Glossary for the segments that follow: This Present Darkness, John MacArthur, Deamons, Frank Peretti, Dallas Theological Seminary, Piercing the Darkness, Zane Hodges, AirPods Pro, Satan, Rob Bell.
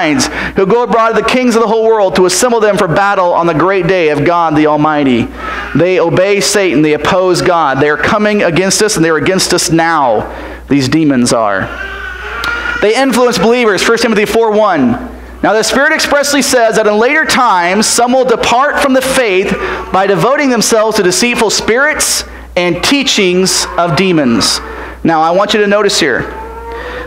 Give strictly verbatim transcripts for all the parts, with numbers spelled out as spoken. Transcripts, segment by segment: He'll go abroad to the kings of the whole world to assemble them for battle on the great day of God the Almighty. They obey Satan. They oppose God. They are coming against us, and they are against us now. These demons are. They influence believers. First Timothy four one. Now the Spirit expressly says that in later times some will depart from the faith by devoting themselves to deceitful spirits and teachings of demons. Now I want you to notice here.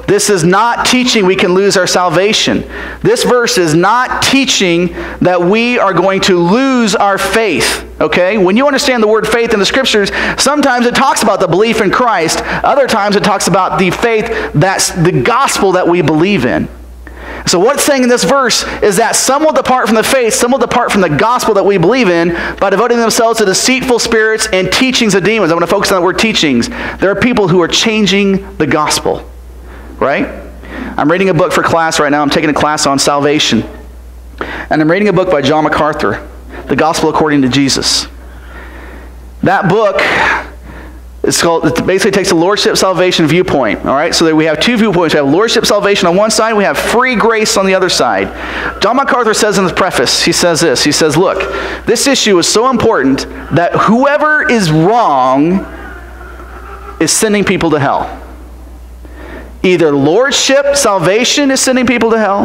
This is not teaching we can lose our salvation. This verse is not teaching that we are going to lose our faith. Okay? When you understand the word faith in the Scriptures, sometimes it talks about the belief in Christ. Other times it talks about the faith that's the gospel that we believe in. So what it's saying in this verse is that some will depart from the faith, some will depart from the gospel that we believe in by devoting themselves to deceitful spirits and teachings of demons. I'm going to focus on the word teachings. There are people who are changing the gospel. Right? I'm reading a book for class right now. I'm taking a class on salvation. And I'm reading a book by John MacArthur, The Gospel According to Jesus. That book, it's called, it basically takes a lordship salvation viewpoint. All right? So that we have two viewpoints. We have lordship salvation on one side. We have free grace on the other side. John MacArthur says in the preface, he says this. He says, look, this issue is so important that whoever is wrong is sending people to hell. Either lordship, salvation is sending people to hell,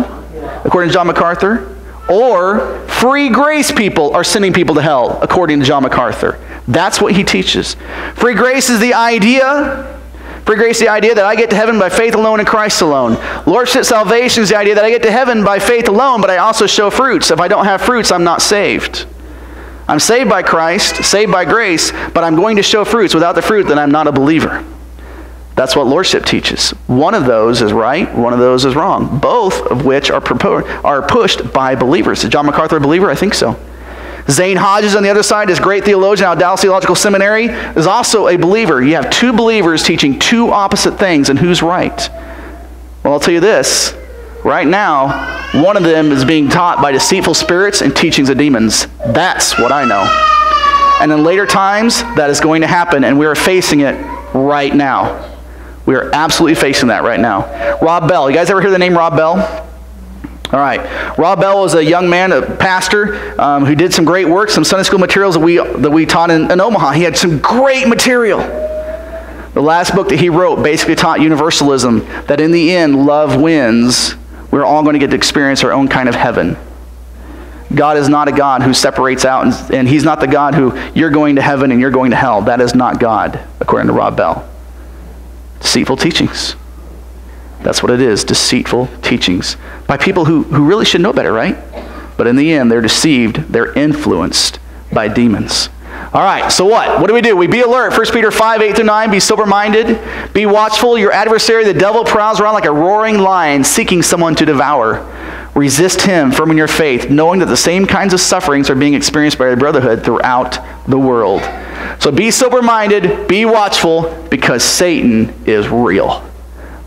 according to John MacArthur, or free grace people are sending people to hell, according to John MacArthur. That's what he teaches. Free grace is the idea, free grace is the idea that I get to heaven by faith alone in Christ alone. Lordship salvation is the idea that I get to heaven by faith alone, but I also show fruits. If I don't have fruits, I'm not saved. I'm saved by Christ, saved by grace, but I'm going to show fruits. Without the fruit, then I'm not a believer. That's what lordship teaches. One of those is right, one of those is wrong. Both of which are, are pushed by believers. Is John MacArthur a believer? I think so. Zane Hodges on the other side is a great theologian out of Dallas Theological Seminary, is also a believer. You have two believers teaching two opposite things, and who's right? Well, I'll tell you this. Right now, one of them is being taught by deceitful spirits and teachings of demons. That's what I know. And in later times, that is going to happen, and we are facing it right now. We are absolutely facing that right now. Rob Bell. You guys ever hear the name Rob Bell? All right. Rob Bell was a young man, a pastor, um, who did some great work, some Sunday school materials that we, that we taught in, in Omaha. He had some great material. The last book that he wrote basically taught universalism, that in the end, love wins. We're all going to get to experience our own kind of heaven. God is not a God who separates out, and, and he's not the God who you're going to heaven and you're going to hell. That is not God, according to Rob Bell. Deceitful teachings. That's what it is, deceitful teachings. By people who, who really should know better, right? But in the end, they're deceived. They're influenced by demons. All right, so what? What do we do? We be alert. First Peter five, eight through nine, be sober-minded. Be watchful. Your adversary, the devil, prowls around like a roaring lion, seeking someone to devour. Resist him, firm in your faith, knowing that the same kinds of sufferings are being experienced by the brotherhood throughout the world. So be sober-minded, be watchful, because Satan is real.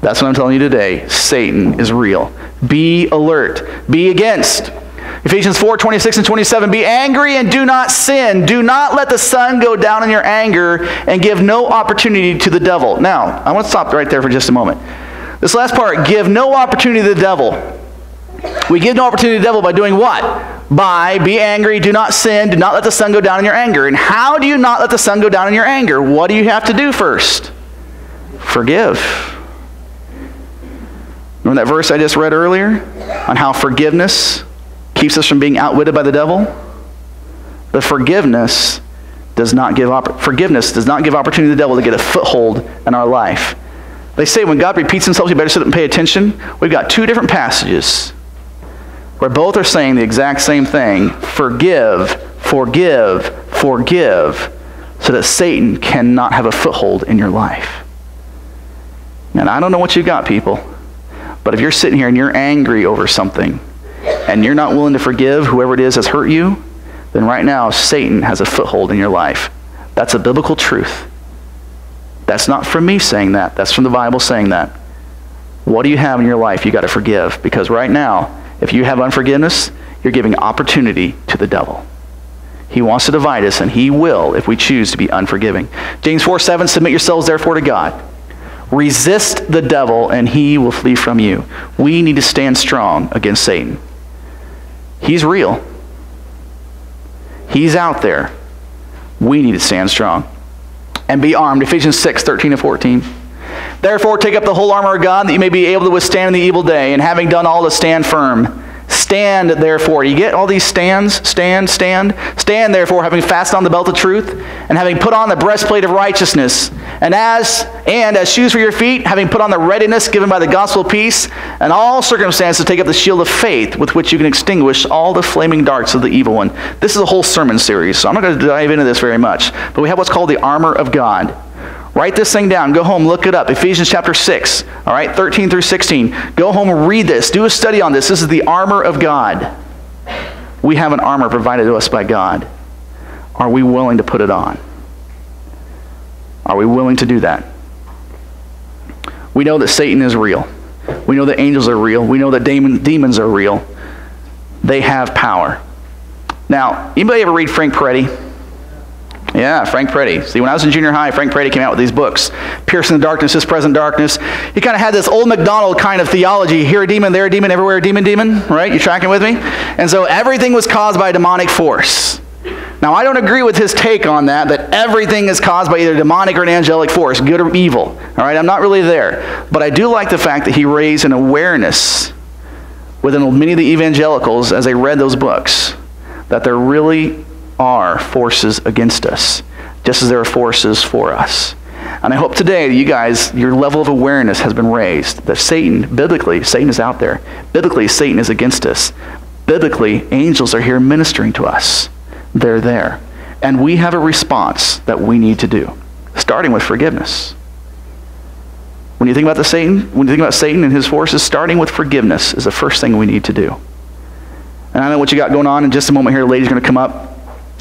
That's what I'm telling you today. Satan is real. Be alert. Be against. Ephesians four, twenty-six and twenty-seven. Be angry and do not sin. Do not let the sun go down in your anger and give no opportunity to the devil. Now, I want to stop right there for just a moment. This last part, give no opportunity to the devil. We give no opportunity to the devil by doing what? By, be angry, do not sin, do not let the sun go down in your anger. And how do you not let the sun go down in your anger? What do you have to do first? Forgive. Remember that verse I just read earlier on how forgiveness keeps us from being outwitted by the devil? The forgiveness does not give op- forgiveness does not give opportunity to the devil to get a foothold in our life. They say when God repeats himself, you better sit up and pay attention. We've got two different passages where both are saying the exact same thing. Forgive, forgive, forgive, so that Satan cannot have a foothold in your life. And I don't know what you've got, people, but if you're sitting here and you're angry over something and you're not willing to forgive whoever it is that's hurt you, then right now Satan has a foothold in your life. That's a biblical truth. That's not from me saying that. That's from the Bible saying that. What do you have in your life? You've got to forgive, because right now, if you have unforgiveness, you're giving opportunity to the devil. He wants to divide us, and he will if we choose to be unforgiving. James four, seven, submit yourselves therefore to God. Resist the devil and he will flee from you. We need to stand strong against Satan. He's real. He's out there. We need to stand strong and be armed. Ephesians six, thirteen and fourteen. Therefore, take up the whole armor of God, that you may be able to withstand the evil day, and having done all to stand firm. Stand, therefore. You get all these stands? Stand, stand. Stand, therefore, having fastened on the belt of truth, and having put on the breastplate of righteousness, and as, and as shoes for your feet, having put on the readiness given by the gospel of peace, and all circumstances take up the shield of faith, with which you can extinguish all the flaming darts of the evil one. This is a whole sermon series, so I'm not going to dive into this very much, but we have what's called the armor of God. Write this thing down. Go home, look it up. Ephesians chapter six, all right, thirteen through sixteen. Go home, read this. Do a study on this. This is the armor of God. We have an armor provided to us by God. Are we willing to put it on? Are we willing to do that? We know that Satan is real. We know that angels are real. We know that demon, demons are real. They have power. Now, anybody ever read Frank Peretti? Yeah, Frank Peretti. See, when I was in junior high, Frank Peretti came out with these books. Piercing the Darkness, This Present Darkness. He kind of had this old MacDonald kind of theology. Here a demon, there a demon, everywhere a demon, demon. Right? You tracking with me? And so everything was caused by a demonic force. Now, I don't agree with his take on that, that everything is caused by either demonic or an angelic force, good or evil. All right? I'm not really there. But I do like the fact that he raised an awareness within many of the evangelicals as they read those books that they're really... are forces against us, just as there are forces for us. And I hope today you guys, your level of awareness has been raised that Satan, biblically, Satan is out there. Biblically, Satan is against us. Biblically, angels are here ministering to us. They're there. And we have a response that we need to do, starting with forgiveness. When you think about the Satan, when you think about Satan and his forces, starting with forgiveness is the first thing we need to do. And I know what you got going on in just a moment here. The lady's going to come up.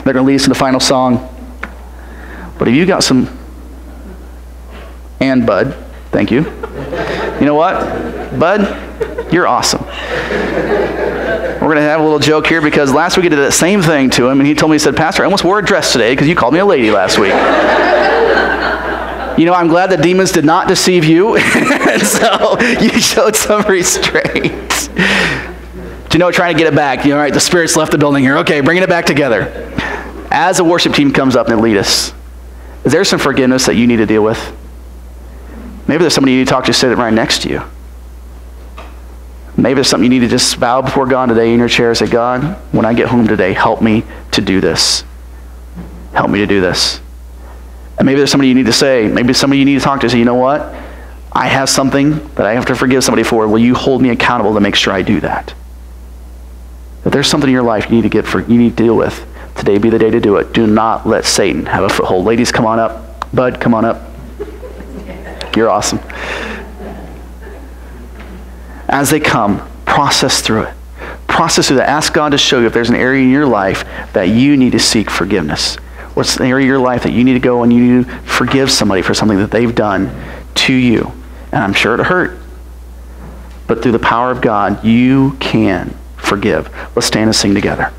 They're going to lead us to the final song. But if you got some, and Bud, thank you. You know what? Bud, you're awesome. We're going to have a little joke here because last week I did that same thing to him, and he told me, he said, Pastor, I almost wore a dress today because you called me a lady last week. You know, I'm glad that demons did not deceive you, and so you showed some restraint. You know, trying to get it back. You know, all right, the Spirit's left the building here. Okay, bringing it back together. As the worship team comes up and lead us, is there some forgiveness that you need to deal with? Maybe there's somebody you need to talk to sitting right next to you. Maybe there's something you need to just bow before God today in your chair and say, God, when I get home today, help me to do this. Help me to do this. And maybe there's somebody you need to say, maybe somebody you need to talk to say, you know what? I have something that I have to forgive somebody for. Will you hold me accountable to make sure I do that? If there's something in your life you need to get for, you need to deal with, today be the day to do it. Do not let Satan have a foothold. Ladies, come on up. Bud, come on up. You're awesome. As they come, process through it. Process through that. Ask God to show you if there's an area in your life that you need to seek forgiveness. What's an area in your life that you need to go and you need to forgive somebody for something that they've done to you? And I'm sure it hurt. But through the power of God, you can forgive. Let's stand and sing together.